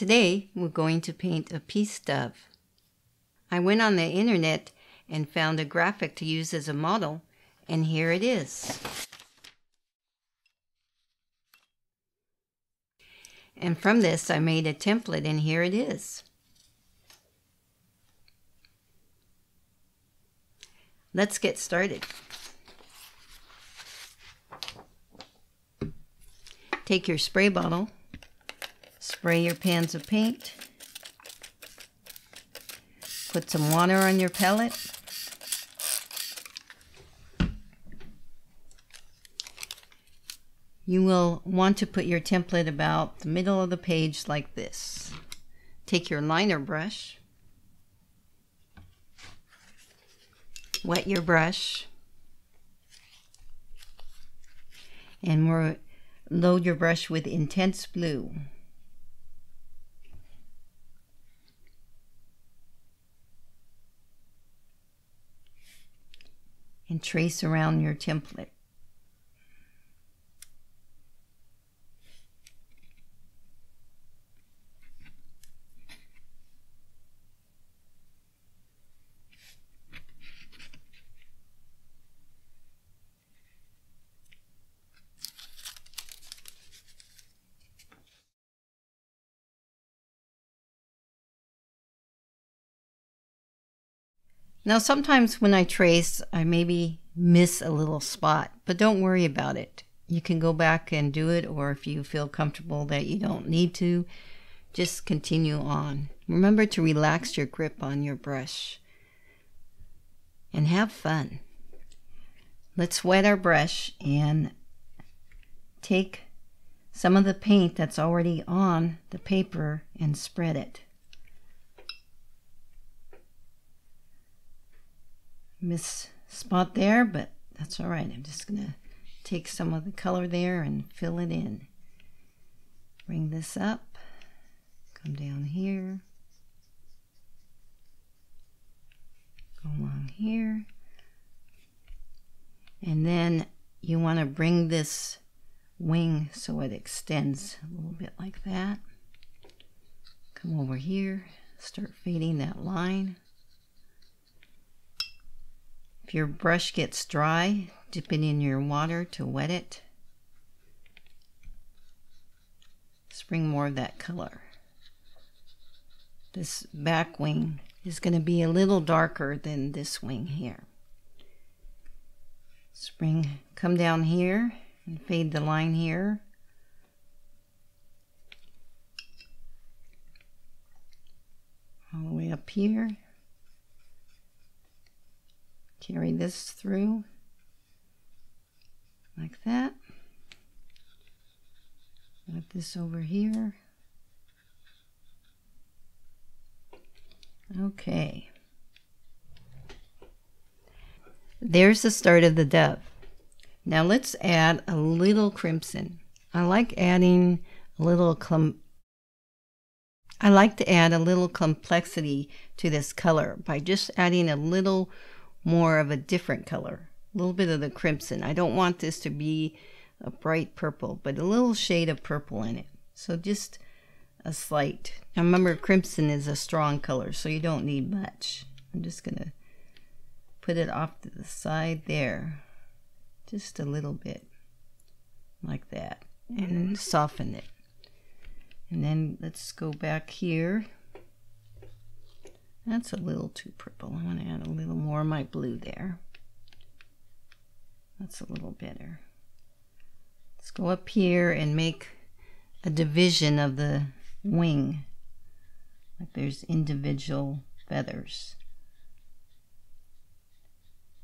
Today, we're going to paint a peace dove. I went on the internet and found a graphic to use as a model, and here it is. And from this, I made a template, and here it is. Let's get started. Take your spray bottle. Spray your pans of paint. Put some water on your palette. You will want to put your template about the middle of the page like this. Take your liner brush. Wet your brush. And load your brush with intense blue. And trace around your template. Now, sometimes when I trace, I maybe miss a little spot, but don't worry about it. You can go back and do it, or if you feel comfortable that you don't need to, just continue on. Remember to relax your grip on your brush and have fun. Let's wet our brush and take some of the paint that's already on the paper and spread it. Miss spot there, but that's all right. I'm just gonna take some of the color there and fill it in. Bring this up, come down here, go along here, and then you want to bring this wing so it extends a little bit like that. Come over here, start fading that line. If your brush gets dry, dip it in your water to wet it. Bring more of that color. This back wing is going to be a little darker than this wing here. Come down here and fade the line here. All the way up here. Carry this through like that. Put this over here. Okay. There's the start of the dove. Now let's add a little crimson. I like to add a little complexity to this color by just adding a little more of a different color, a little bit of the crimson. I don't want this to be a bright purple, but a little shade of purple in it. So just a slight. Now remember, crimson is a strong color, so you don't need much. I'm just gonna put it off to the side there, just a little bit like that, and soften it. And then let's go back here. That's a little too purple. I want to add a little more of my blue there. That's a little better. Let's go up here and make a division of the wing. Like there's individual feathers.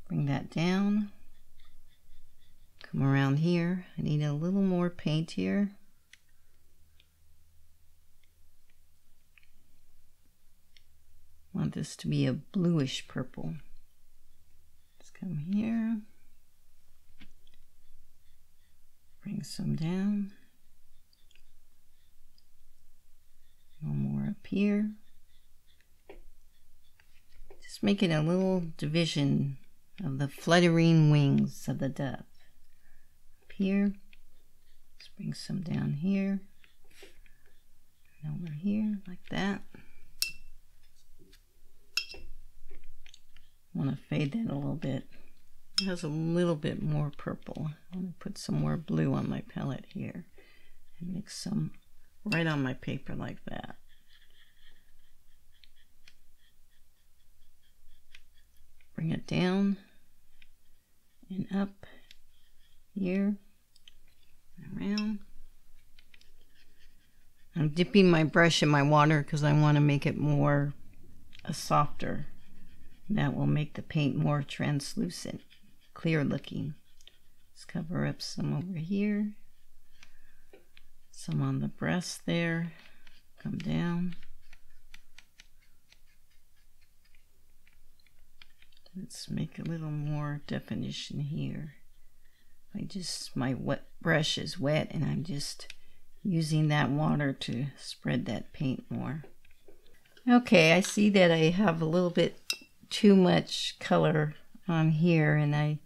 Bring that down. Come around here. I need a little more paint here. I want this to be a bluish purple. Let's come here, bring some down, one more up here. Just making a little division of the fluttering wings of the dove. Up here, let's bring some down here, over here like that. I want to fade that a little bit. It has a little bit more purple. I'm going to put some more blue on my palette here and mix some right on my paper like that. Bring it down and up here and around. I'm dipping my brush in my water because I want to make it more softer. That will make the paint more translucent, clear looking. Let's cover up some over here, some on the breast there, come down. Let's make a little more definition here. My wet brush is wet and I'm just using that water to spread that paint more. Okay, I see that I have a little bit too much color on here and I'm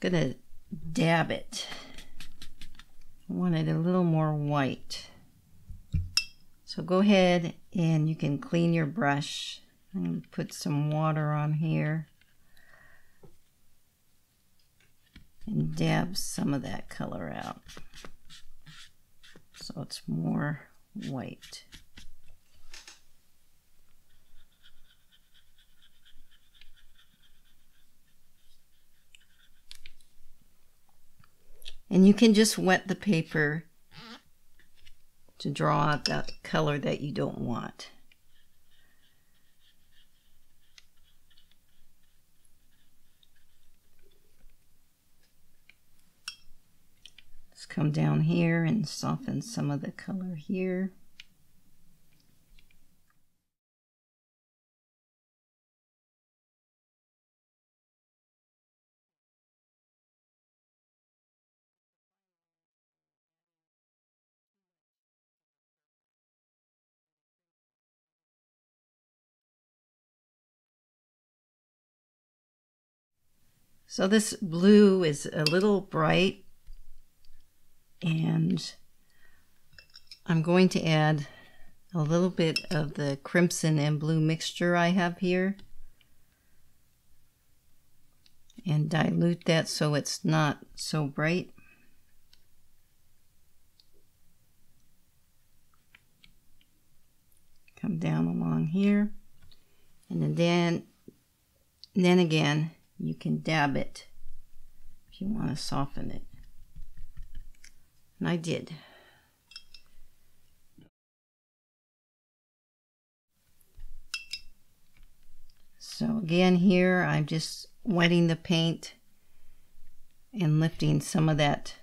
gonna dab it. I wanted a little more white. So go ahead and you can clean your brush. I'm gonna put some water on here and dab some of that color out so it's more white. And you can just wet the paper to draw out that color that you don't want. Let's come down here and soften some of the color here. So this blue is a little bright and I'm going to add a little bit of the crimson and blue mixture I have here and dilute that so it's not so bright. Come down along here and then again you can dab it if you want to soften it. And I did. So again here, I'm just wetting the paint and lifting some of that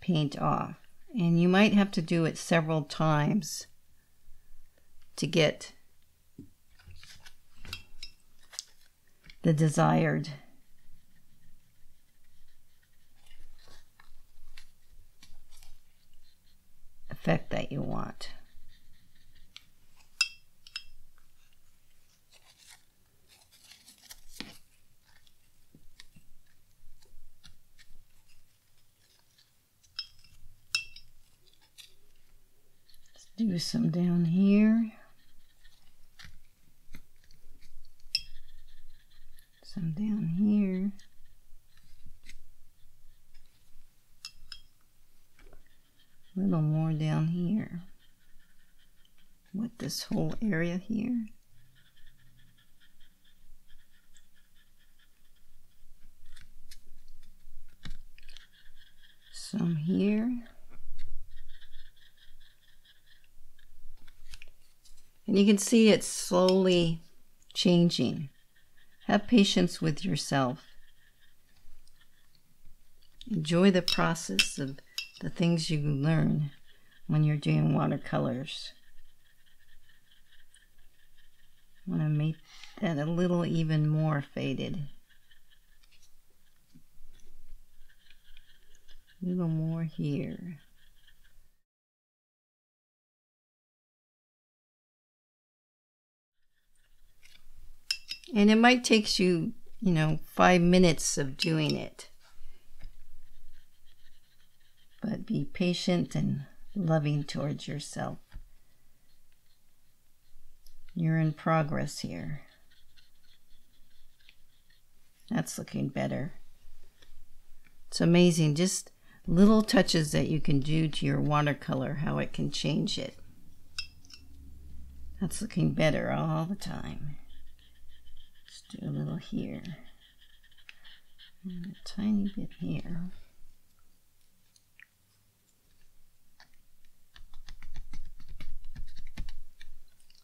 paint off. And you might have to do it several times to get the desired effect that you want. Let's do some down here. Some down here. A little more down here. With this whole area here. Some here. And you can see it's slowly changing. Have patience with yourself. Enjoy the process of the things you learn when you're doing watercolors. I want to make that a little even more faded. A little more here. And it might take you, 5 minutes of doing it. But be patient and loving towards yourself. You're in progress here. That's looking better. It's amazing, just little touches that you can do to your watercolor, how it can change it. That's looking better all the time. Just do a little here. And a tiny bit here.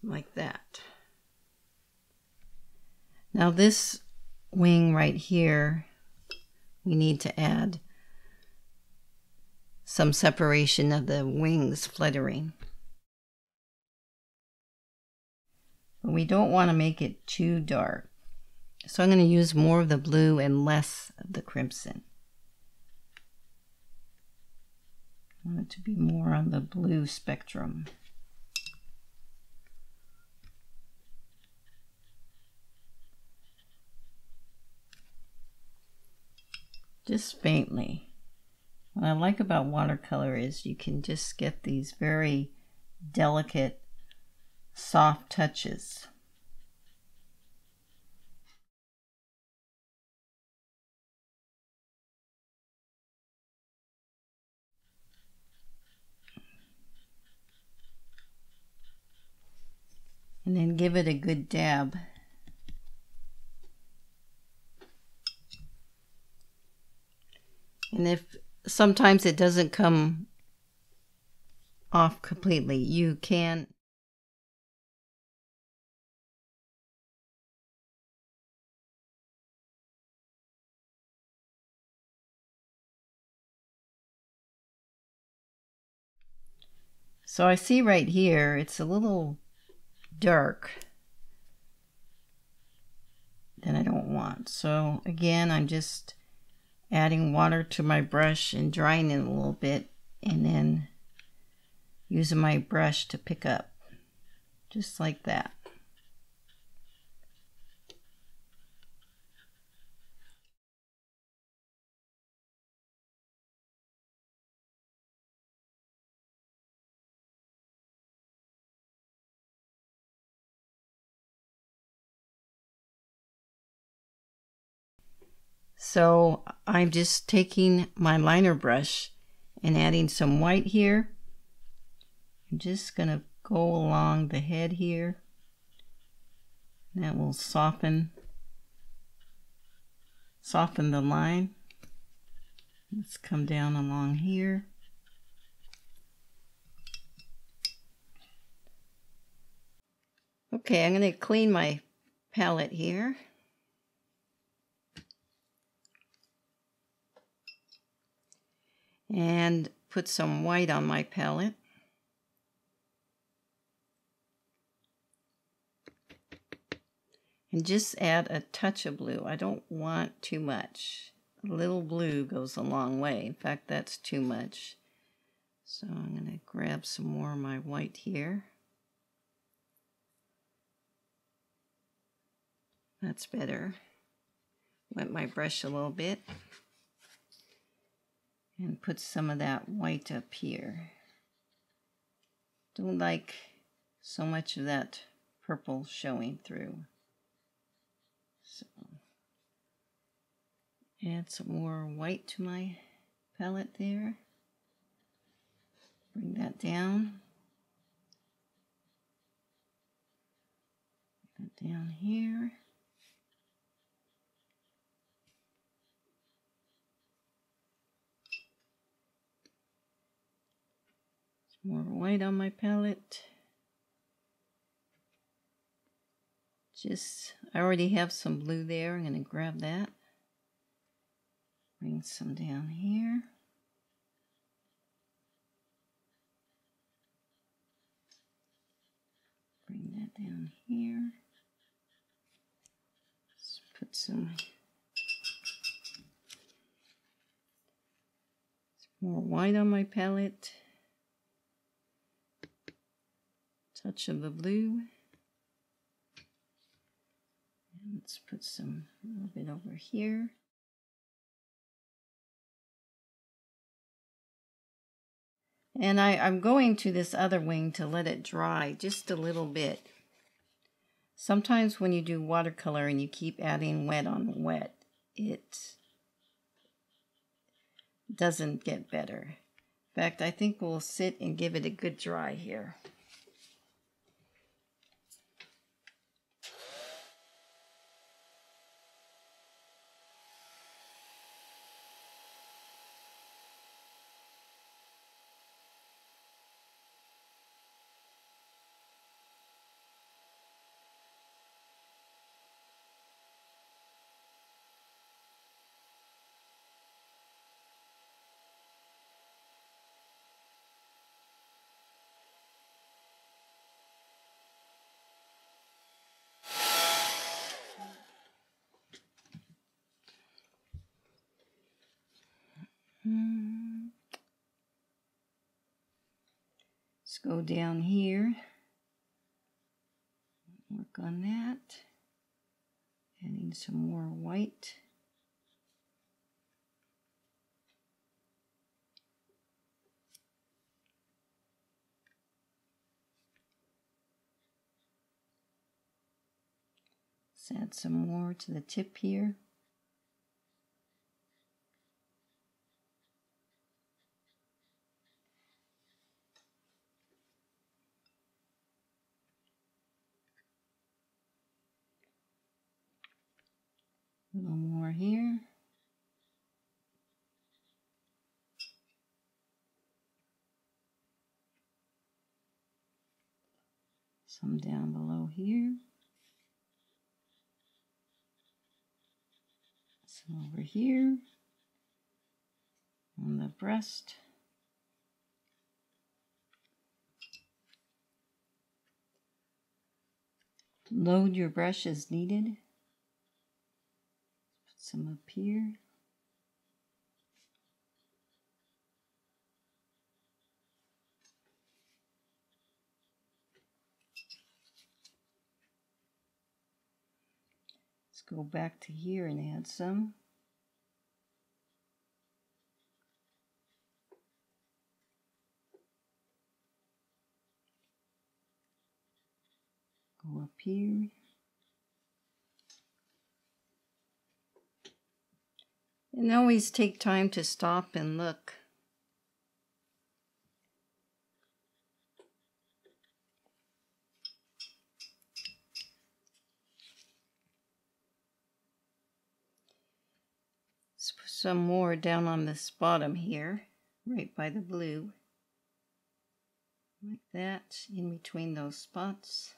Like that. Now this wing right here, we need to add some separation of the wings fluttering. But we don't want to make it too dark. So I'm going to use more of the blue and less of the crimson. I want it to be more on the blue spectrum. Just faintly. What I like about watercolor is you can just get these very delicate, soft touches. And then give it a good dab. And if sometimes it doesn't come off completely, you can . So I see right here, it's a little dark that I don't want. So again, I'm just adding water to my brush and drying it a little bit, and then using my brush to pick up, just like that. So I'm just taking my liner brush and adding some white here. I'm just going to go along the head here. That will soften the line. Let's come down along here. Okay, I'm going to clean my palette here. And put some white on my palette. And just add a touch of blue. I don't want too much. A little blue goes a long way. In fact, that's too much. So I'm going to grab some more of my white here. That's better. Wet my brush a little bit. And put some of that white up here. Don't like so much of that purple showing through. So add some more white to my palette there. Bring that down. Bring that down here. More white on my palette. Just, I already have some blue there. I'm going to grab that. Bring some down here. Bring that down here. Let's put some more white on my palette. Touch of the blue. And let's put some a little bit over here. And I'm going to this other wing to let it dry just a little bit. Sometimes when you do watercolor and you keep adding wet on wet, it doesn't get better. In fact, I think we'll sit and give it a good dry here. Let's go down here, work on that, adding some more white. Let's add some more to the tip here. A little more here. Some down below here. Some over here. On the breast. Load your brush as needed. Some up here. Let's go back to here and add some. Go up here. And always take time to stop and look. Let's put some more down on this bottom here, right by the blue. Like that, in between those spots.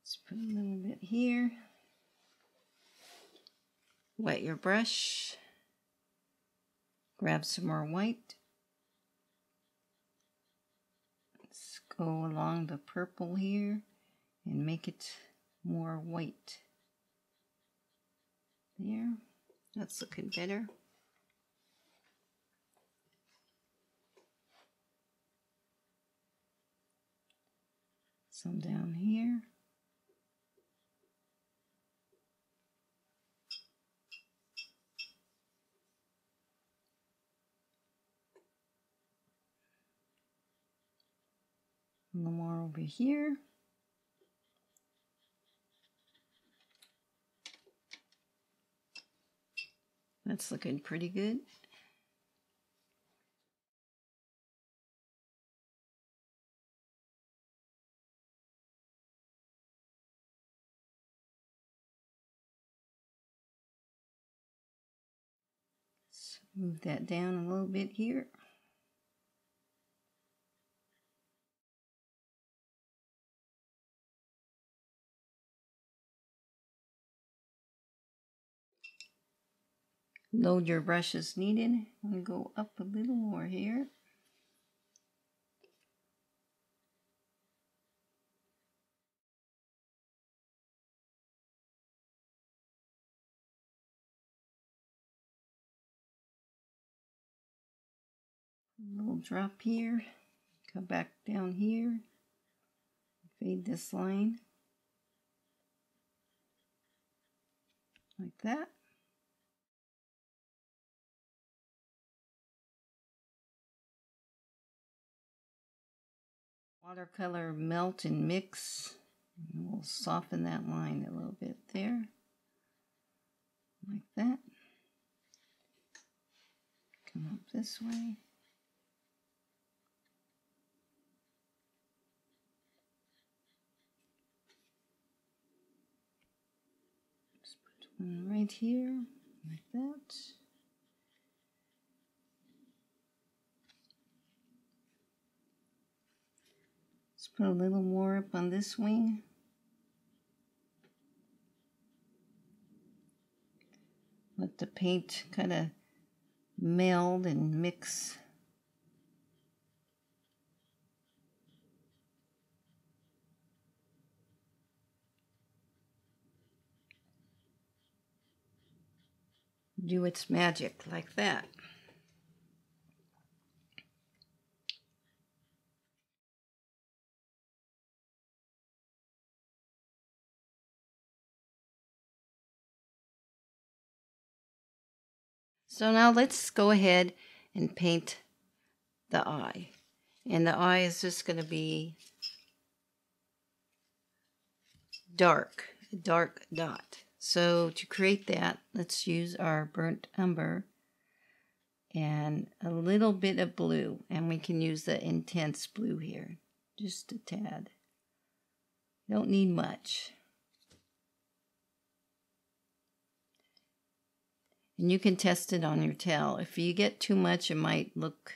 Let's put a little bit here. Wet your brush. Grab some more white. Let's go along the purple here and make it more white. There, that's looking better. Some down here. A little more over here. That's looking pretty good. Let's move that down a little bit here. Load your brush as needed. I'm going to go up a little more here. A little drop here. Come back down here. Fade this line. like that. Watercolor melt and mix, and we'll soften that line a little bit there, like that. Come up this way. Just put one right here, like that. Let's put a little more up on this wing. Let the paint kind of meld and mix. Do its magic like that. So now let's go ahead and paint the eye. And the eye is just going to be dark, a dark dot. So to create that, let's use our burnt umber and a little bit of blue. And we can use the intense blue here, just a tad. Don't need much. And you can test it on your tail. If you get too much, it might look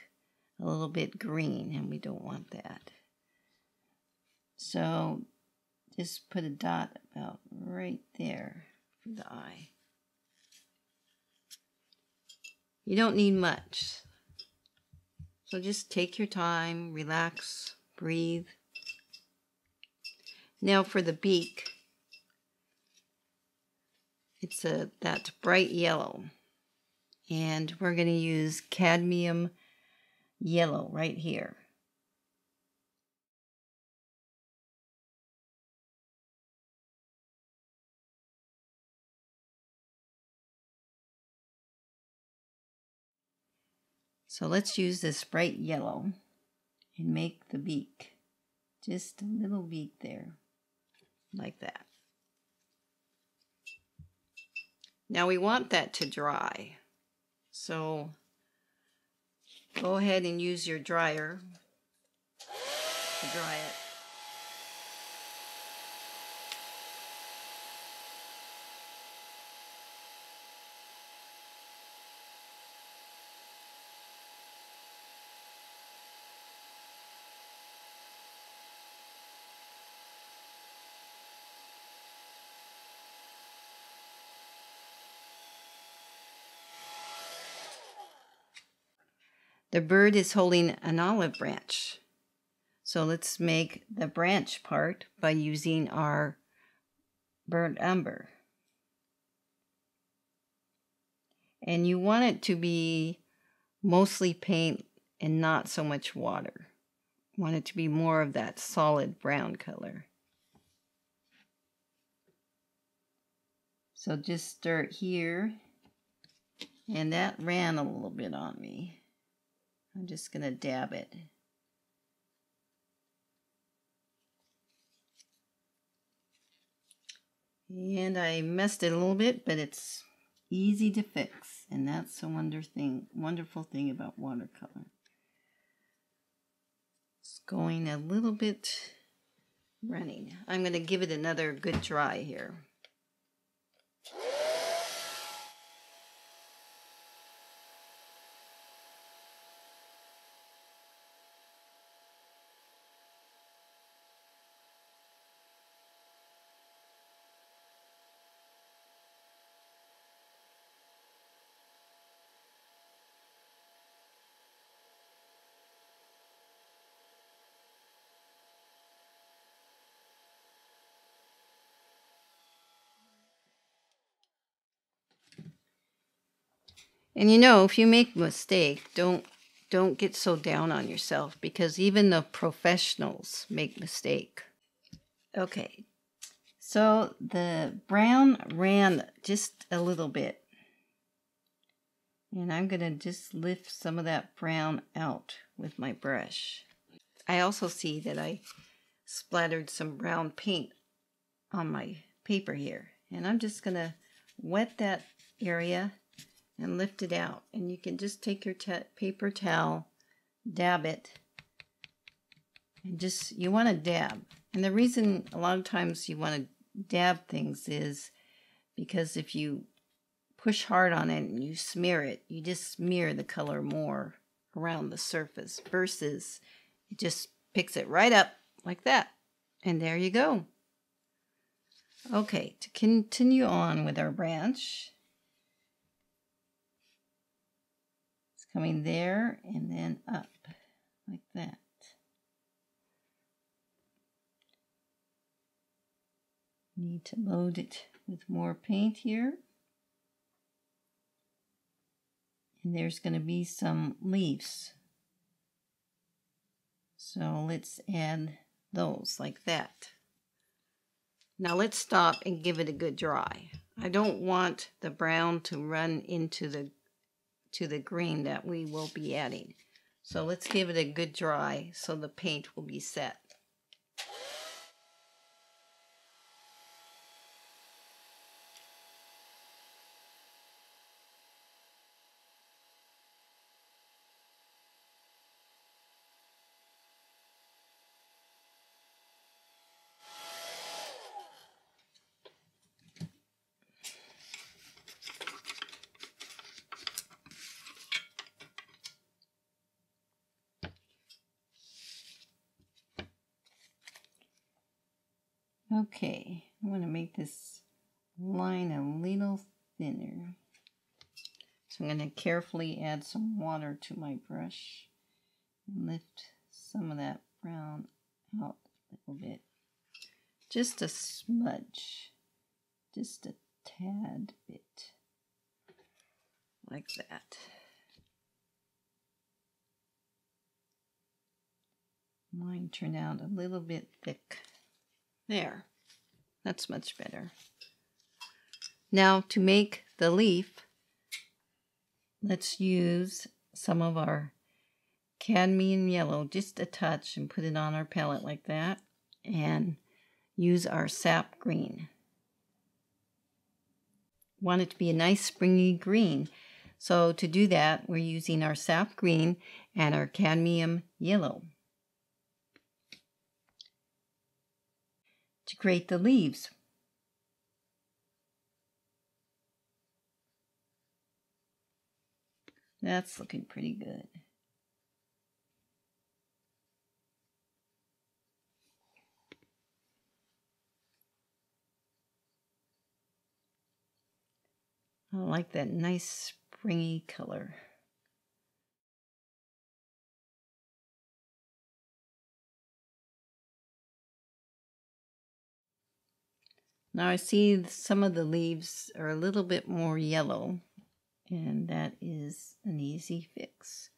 a little bit green, and we don't want that. So just put a dot about right there for the eye. You don't need much. So just take your time, relax, breathe. Now for the beak. It's that bright yellow, and we're going to use cadmium yellow right here. So let's use this bright yellow and make the beak, just a little beak there, like that. Now we want that to dry, so go ahead and use your dryer to dry it. The bird is holding an olive branch. So let's make the branch part by using our burnt umber. And you want it to be mostly paint and not so much water. You want it to be more of that solid brown color. So just stir it here. And that ran a little bit on me. I'm just going to dab it. And I messed it a little bit, but it's easy to fix. And that's the wonderful thing about watercolor. It's going a little bit running. I'm going to give it another good try here. And you know, if you make a mistake, don't get so down on yourself, because even the professionals make mistakes. Okay, So the brown ran just a little bit. And I'm going to just lift some of that brown out with my brush. I also see that I splattered some brown paint on my paper here. And I'm just going to wet that area and lift it out. And you can just take your paper towel, dab it, and just, you want to dab. And the reason a lot of times you want to dab things is because if you push hard on it and you smear it, you just smear the color more around the surface versus it just picks it right up like that. And there you go. Okay, to continue on with our branch, it's coming there and then up like that. Need to load it with more paint here. And there's going to be some leaves. So let's add those like that. Now let's stop and give it a good dry. I don't want the brown to run into the green that we will be adding. So let's give it a good dry so the paint will be set. Okay, I want to make this line a little thinner. So I'm going to carefully add some water to my brush and lift some of that brown out a little bit. Just a smudge, just a tad bit, like that. Mine turned out a little bit thick. There, that's much better. Now to make the leaf, let's use some of our cadmium yellow, just a touch, and put it on our palette like that, and use our sap green. Want it to be a nice springy green. So to do that, we're using our sap green and our cadmium yellow. To create the leaves. That's looking pretty good. I like that nice springy color. Now I see some of the leaves are a little bit more yellow, and that is an easy fix.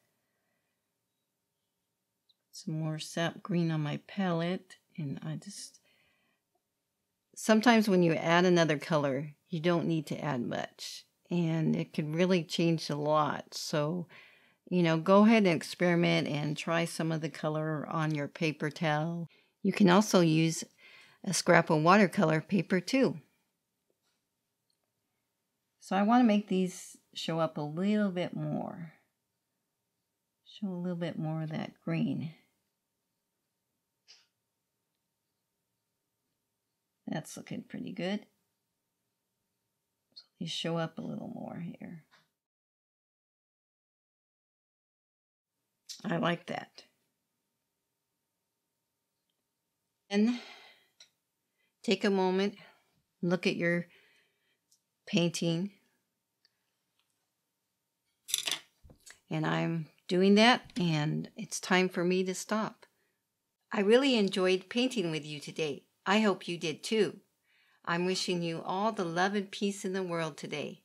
Some more sap green on my palette, and I just... Sometimes when you add another color, you don't need to add much, and it can really change a lot. So, you know, go ahead and experiment and try some of the color on your paper towel. You can also use a scrap of watercolor paper too. So I want to make these show up a little bit more. Show a little bit more of that green. That's looking pretty good. So they show up a little more here. I like that. And take a moment, look at your painting. And I'm doing that, and it's time for me to stop. I really enjoyed painting with you today. I hope you did too. I'm wishing you all the love and peace in the world today.